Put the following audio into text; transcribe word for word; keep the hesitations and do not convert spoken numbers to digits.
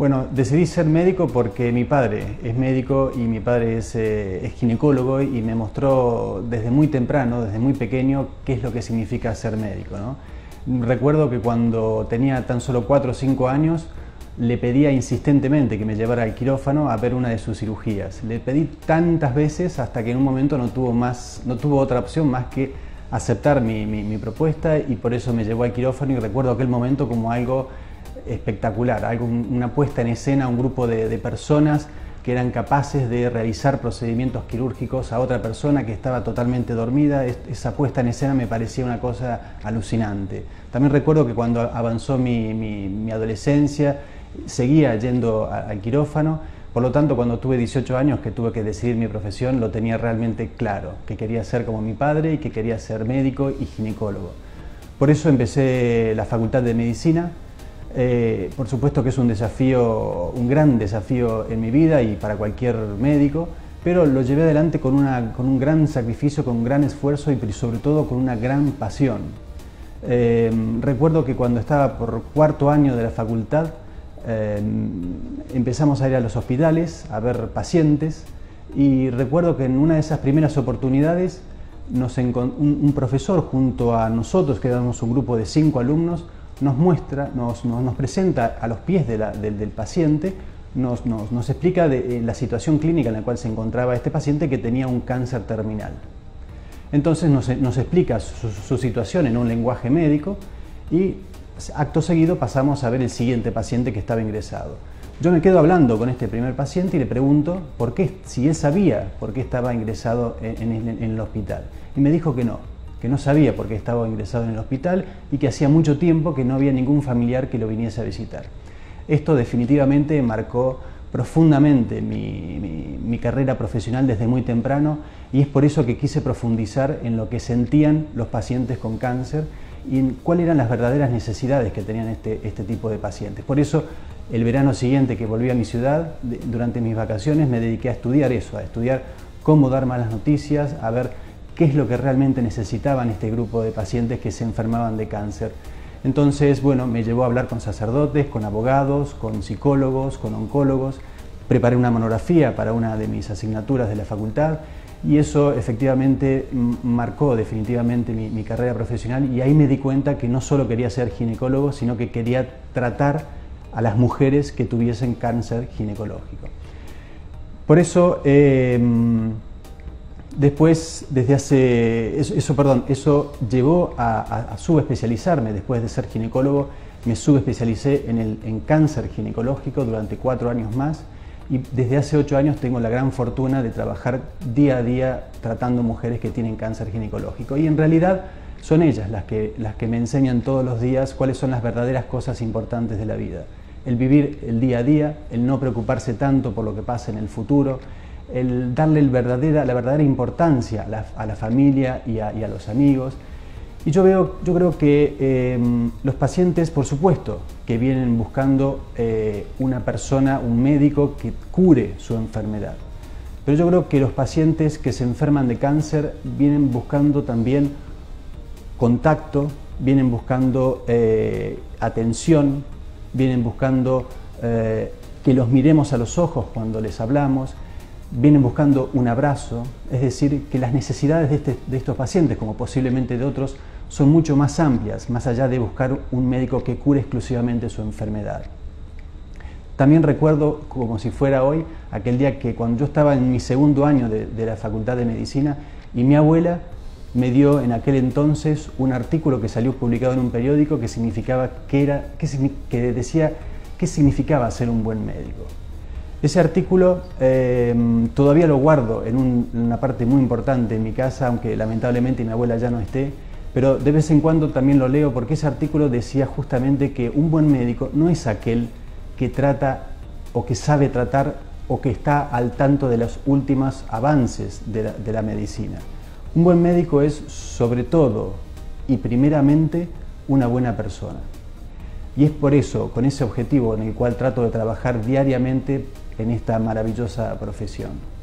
Bueno, decidí ser médico porque mi padre es médico y mi padre es, eh, es ginecólogo, y me mostró desde muy temprano, desde muy pequeño, qué es lo que significa ser médico, ¿no? Recuerdo que cuando tenía tan solo cuatro o cinco años le pedía insistentemente que me llevara al quirófano a ver una de sus cirugías. Le pedí tantas veces hasta que en un momento no tuvo, más, no tuvo otra opción más que aceptar mi, mi, mi propuesta, y por eso me llevó al quirófano, y recuerdo aquel momento como algo espectacular, algo, una puesta en escena, un grupo de, de personas que eran capaces de realizar procedimientos quirúrgicos a otra persona que estaba totalmente dormida. Es, esa puesta en escena me parecía una cosa alucinante. También recuerdo que cuando avanzó mi, mi, mi adolescencia seguía yendo a, al quirófano, por lo tanto cuando tuve dieciocho años, que tuve que decidir mi profesión, lo tenía realmente claro, que quería ser como mi padre y que quería ser médico y ginecólogo. Por eso empecé la Facultad de Medicina. Eh, por supuesto que es un desafío, un gran desafío en mi vida y para cualquier médico, pero lo llevé adelante con, una, con un gran sacrificio, con un gran esfuerzo y sobre todo con una gran pasión. Eh, recuerdo que cuando estaba por cuarto año de la facultad eh, empezamos a ir a los hospitales a ver pacientes, y recuerdo que en una de esas primeras oportunidades nos encont- un, un profesor junto a nosotros, que éramos un grupo de cinco alumnos, nos muestra, nos, nos, nos presenta a los pies de la, de, del paciente, nos, nos, nos explica de, eh, la situación clínica en la cual se encontraba este paciente, que tenía un cáncer terminal. Entonces nos, nos explica su, su situación en un lenguaje médico, y acto seguido pasamos a ver el siguiente paciente que estaba ingresado. Yo me quedo hablando con este primer paciente y le pregunto por qué, si él sabía por qué estaba ingresado en, en, en el hospital, y me dijo que no. que no sabía por qué estaba ingresado en el hospital y que hacía mucho tiempo que no había ningún familiar que lo viniese a visitar. Esto definitivamente marcó profundamente mi, mi, mi carrera profesional desde muy temprano, y es por eso que quise profundizar en lo que sentían los pacientes con cáncer y en cuáles eran las verdaderas necesidades que tenían este, este tipo de pacientes. Por eso, el verano siguiente que volví a mi ciudad, durante mis vacaciones me dediqué a estudiar eso, a estudiar cómo dar malas noticias, a ver qué es lo que realmente necesitaban este grupo de pacientes que se enfermaban de cáncer. Entonces, bueno, me llevó a hablar con sacerdotes, con abogados, con psicólogos, con oncólogos. Preparé una monografía para una de mis asignaturas de la facultad, y eso efectivamente marcó definitivamente mi, mi carrera profesional, y ahí me di cuenta que no solo quería ser ginecólogo, sino que quería tratar a las mujeres que tuviesen cáncer ginecológico. Por eso, eh, Después, desde hace, eso, eso, perdón, eso llevó a, a, a subespecializarme. Después de ser ginecólogo, me subespecialicé en, el, en cáncer ginecológico durante cuatro años más, y desde hace ocho años tengo la gran fortuna de trabajar día a día tratando mujeres que tienen cáncer ginecológico, y en realidad son ellas las que, las que me enseñan todos los días cuáles son las verdaderas cosas importantes de la vida. El vivir el día a día, el no preocuparse tanto por lo que pasa en el futuro, el darle el verdadera, la verdadera importancia a la, a la familia y a, y a los amigos. Y yo, veo, yo creo que eh, los pacientes, por supuesto, que vienen buscando eh, una persona, un médico que cure su enfermedad. Pero yo creo que los pacientes que se enferman de cáncer vienen buscando también contacto, vienen buscando eh, atención, vienen buscando eh, que los miremos a los ojos cuando les hablamos, vienen buscando un abrazo. Es decir, que las necesidades de, este, de estos pacientes, como posiblemente de otros, son mucho más amplias, más allá de buscar un médico que cure exclusivamente su enfermedad. También recuerdo, como si fuera hoy, aquel día que cuando yo estaba en mi segundo año de, de la Facultad de Medicina, y mi abuela me dio en aquel entonces un artículo que salió publicado en un periódico que, significaba que, era, que, que decía qué significaba ser un buen médico. Ese artículo eh, todavía lo guardo en, un, en una parte muy importante en mi casa, aunque lamentablemente mi abuela ya no esté, pero de vez en cuando también lo leo, porque ese artículo decía justamente que un buen médico no es aquel que trata o que sabe tratar o que está al tanto de los últimos avances de la, de la medicina. Un buen médico es, sobre todo y primeramente, una buena persona. Y es por eso, con ese objetivo en el cual trato de trabajar diariamente en esta maravillosa profesión.